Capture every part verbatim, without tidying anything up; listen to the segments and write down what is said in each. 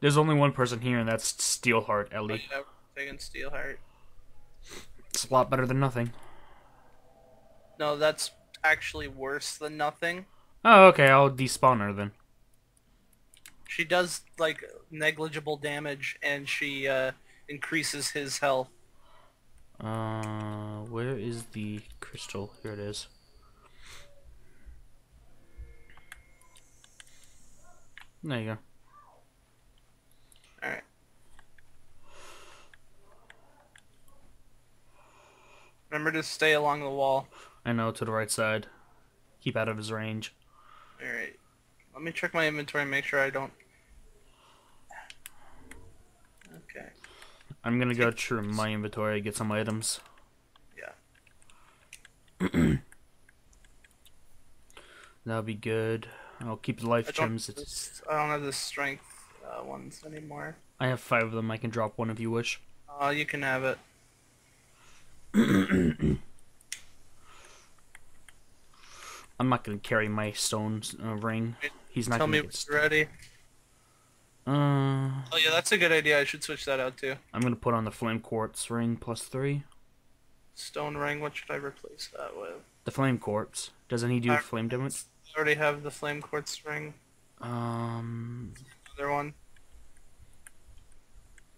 There's only one person here, and that's Steelheart Ellie. Oh, yeah, taking Steelheart. It's a lot better than nothing. No, that's actually worse than nothing. Oh, okay, I'll despawn her then. She does, like, negligible damage, and she uh, increases his health. Uh, where is the crystal? Here it is. There you go. Alright. Remember to stay along the wall. I know, to the right side. Keep out of his range. Alright. Let me check my inventory and make sure I don't... Okay. I'm gonna go through my inventory, get some items. Yeah. That'll be good. I'll keep the life I gems. This, I don't have the strength. Uh, ones anymore. I have five of them. I can drop one if you wish. Oh, uh, you can have it. I'm not gonna carry my stone uh, ring. He's not. Tell gonna me get when you're ready. Uh. Oh yeah, that's a good idea. I should switch that out too. I'm gonna put on the flame quartz ring plus three. Stone ring. What should I replace that with? The flame quartz. Doesn't he do I flame damage? I already have the flame quartz ring. Um. One.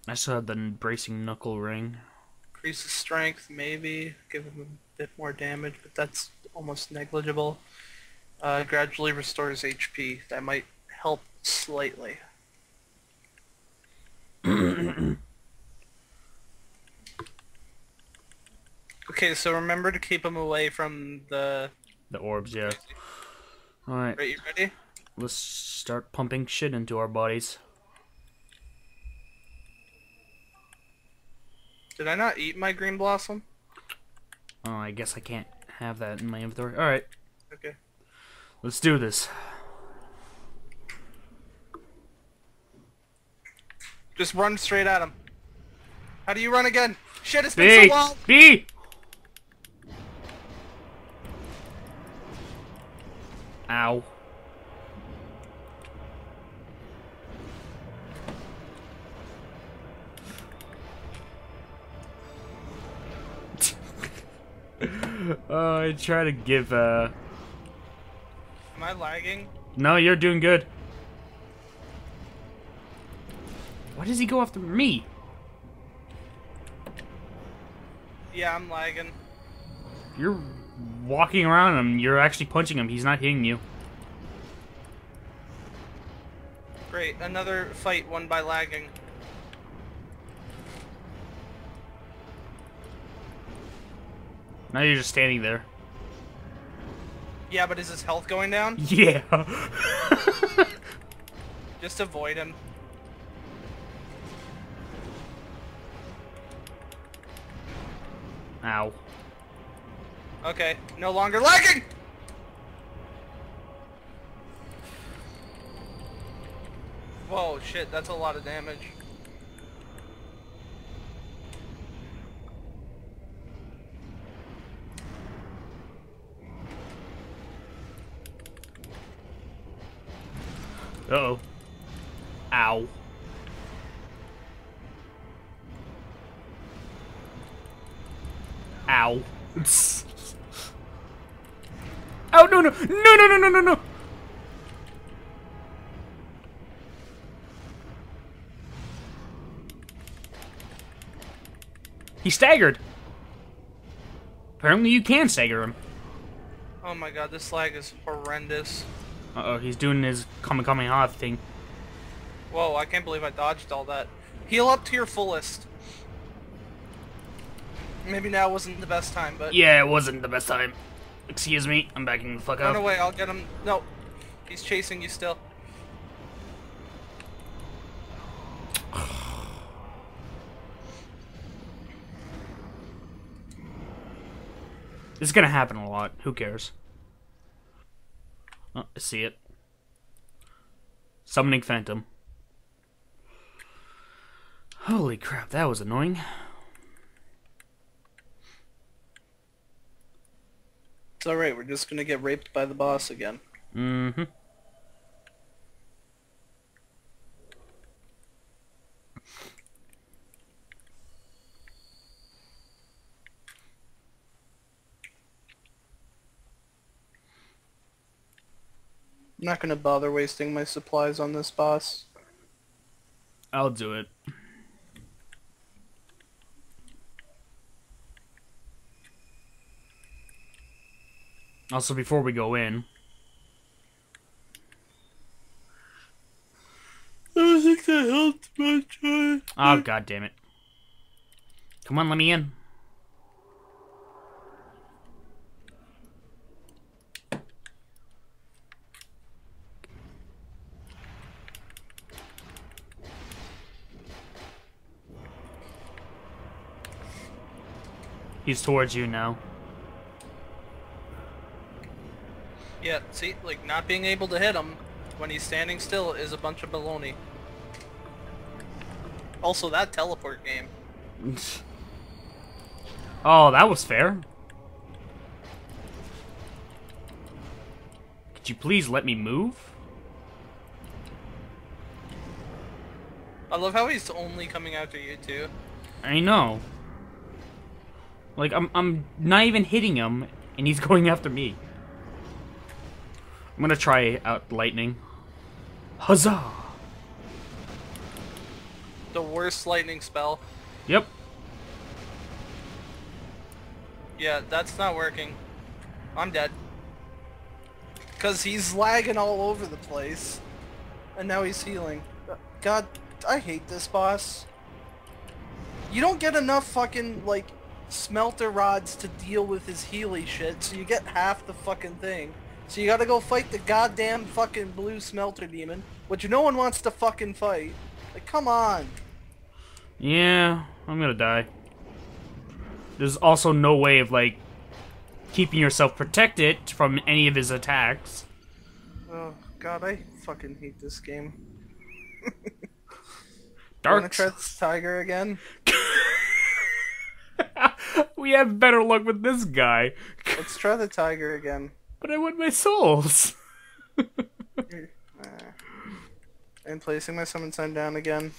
I still have the bracing knuckle ring. Increases strength, maybe give him a bit more damage, but that's almost negligible. Uh, gradually restores H P. That might help slightly. Okay, so remember to keep him away from the the orbs. Yeah. All right. Right, you ready? Let's start pumping shit into our bodies. Did I not eat my green blossom? Oh, I guess I can't have that in my inventory. Alright. Okay. Let's do this. Just run straight at him. How do you run again? Shit, it's been so long! B! Ow. Uh, I try to give, uh... Am I lagging? No, you're doing good. Why does he go after me? Yeah, I'm lagging. You're walking around him. You're actually punching him. He's not hitting you. Great. Another fight won by lagging. Now you're just standing there. Yeah, but is his health going down? Yeah. Just avoid him. Ow. Okay, no longer lagging! Whoa, shit, that's a lot of damage. Uh-oh. Ow. Ow. Oh, no, no, no, no, no, no, no, no. He staggered. Apparently you can stagger him. Oh my god, this lag is horrendous. Uh-oh, he's doing his Kamehameha thing. Whoa, I can't believe I dodged all that. Heal up to your fullest. Maybe now wasn't the best time, but... Yeah, it wasn't the best time. Excuse me, I'm backing the fuck up. Run away, I'll get him. No, he's chasing you still. This is gonna happen a lot, who cares? Oh, I see it. Summoning Phantom. Holy crap, that was annoying. It's alright, we're just gonna get raped by the boss again. Mm-hmm. I'm not gonna bother wasting my supplies on this boss. I'll do it. Also, before we go in, I don't think that helped much. Oh, god damn it. Come on, let me in. He's towards you now. Yeah, see, like, not being able to hit him when he's standing still is a bunch of baloney. Also, that teleport game. Oh, that was fair. Could you please let me move? I love how he's only coming after you, too. I know. Like, I'm, I'm not even hitting him, and he's going after me. I'm gonna try out lightning. Huzzah! The worst lightning spell. Yep. Yeah, that's not working. I'm dead. Because he's lagging all over the place. And now he's healing. God, I hate this boss. You don't get enough fucking, like, smelter rods to deal with his healy shit, so you get half the fucking thing. So you gotta go fight the goddamn fucking blue smelter demon, which no one wants to fucking fight. Like, come on. Yeah, I'm gonna die. There's also no way of, like, keeping yourself protected from any of his attacks. Oh, God, I fucking hate this game. Dark. Wanna try this tiger again? We have better luck with this guy. Let's try the tiger again. But I want my souls! I'm placing my summon sign down again.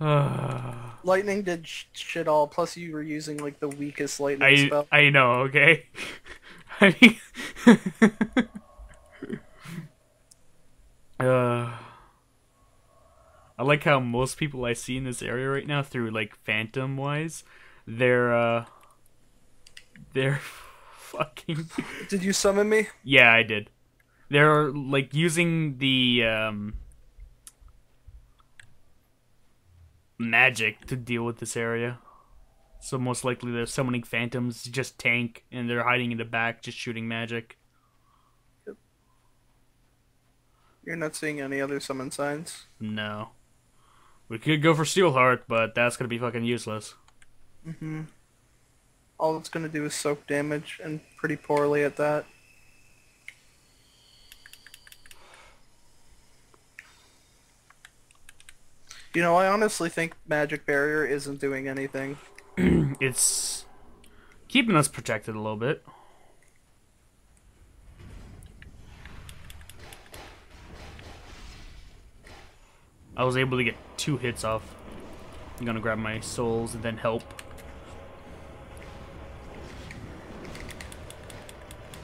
Lightning did sh shit all, plus you were using, like, the weakest lightning I, spell. I know, okay? I mean... uh, I like how most people I see in this area right now, through, like, Phantom-wise, they're, uh... they're... fucking did you summon me? Yeah, I did. They're like using the um magic to deal with this area, so most likely they're summoning phantoms to just tank, and they're hiding in the back just shooting magic. Yep. You're not seeing any other summon signs? No, we could go for Steelheart, but that's gonna be fucking useless. Mm-hmm. All it's gonna do is soak damage, and pretty poorly at that. You know, I honestly think Magic Barrier isn't doing anything. It's keeping us protected a little bit. I was able to get two hits off. I'm gonna grab my souls and then help.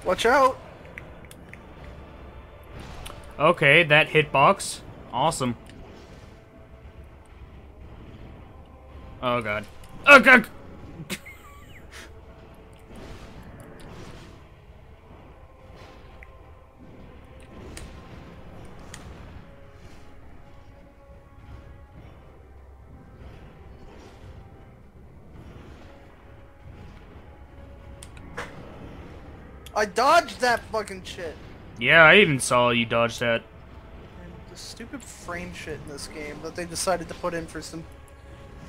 Watch out! Okay, that hitbox. Awesome. Oh god. Oh god! I dodged that fucking shit. Yeah, I even saw you dodge that. And the stupid frame shit in this game that they decided to put in for some...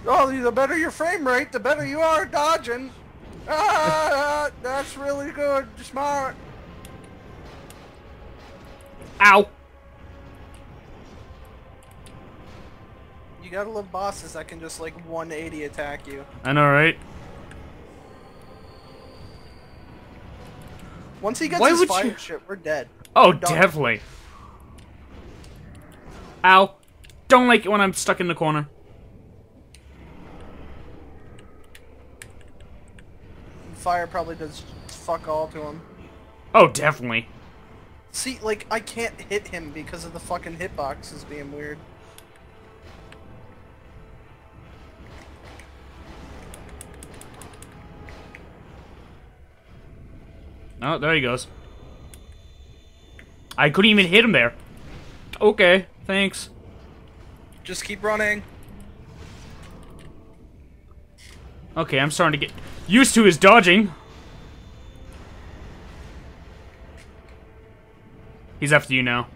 Oh, the better your frame rate, the better you are dodging. Ah, that's really good. Smart. Ow! You gotta love bosses that can just like one eighty attack you. I know, right? Once he gets Why his fire you... shit, we're dead. Oh, we're definitely. Ow. Don't like it when I'm stuck in the corner. Fire probably does fuck all to him. Oh, definitely. See, like, I can't hit him because of the fucking hitboxes being weird. Oh, there he goes. I couldn't even hit him there. Okay, thanks. Just keep running. Okay, I'm starting to get used to his dodging. He's after you now.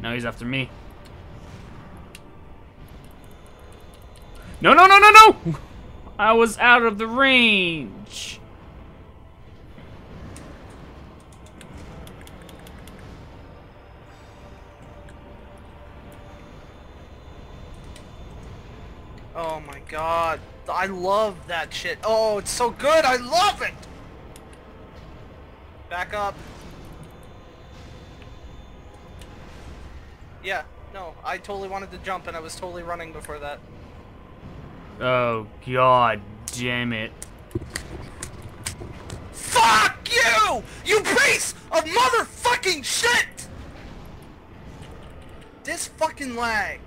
Now he's after me. No, no, no, no, no! I was out of the range. Oh my god. I love that shit. Oh, it's so good. I love it. Back up. Yeah, no, I totally wanted to jump and I was totally running before that. Oh, god damn it. Fuck you! You piece of motherfucking shit! This fucking lag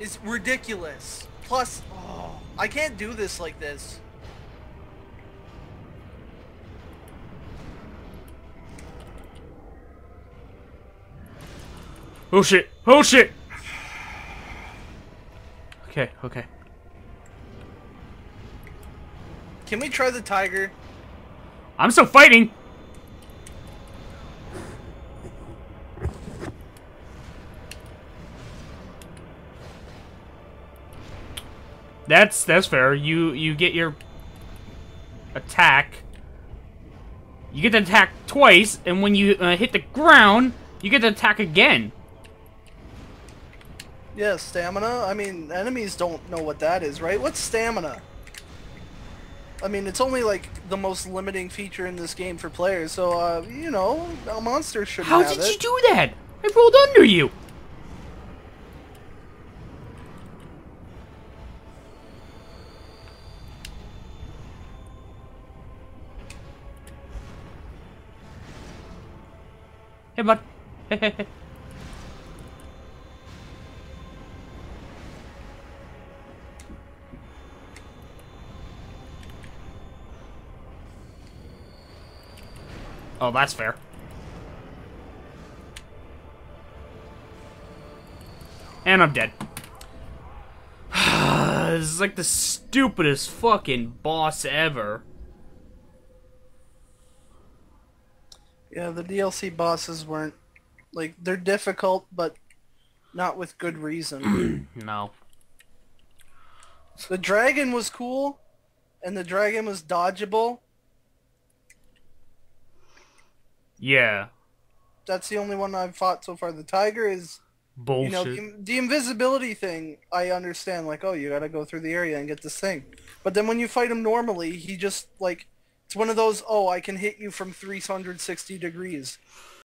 is ridiculous. Plus, oh, I can't do this like this. Oh shit! Oh shit! Okay, okay. Can we try the tiger? I'm still fighting! That's that's fair. You you get your attack. You get to attack twice, and when you uh, hit the ground, you get to attack again. Yeah, stamina. I mean, enemies don't know what that is, right? What's stamina? I mean, it's only like the most limiting feature in this game for players. So, uh, you know, a monster shouldn't have it. How did you do that? I rolled under you. Hey, bud. Oh, that's fair. And I'm dead. This is like the stupidest fucking boss ever. Yeah, the D L C bosses weren't, like, they're difficult, but not with good reason. No. The dragon was cool, and the dragon was dodgeable. Yeah. That's the only one I've fought so far. The tiger is... bullshit. You know, the, the invisibility thing, I understand, like, oh, you gotta go through the area and get this thing. But then when you fight him normally, he just, like... It's one of those, oh, I can hit you from three hundred sixty degrees.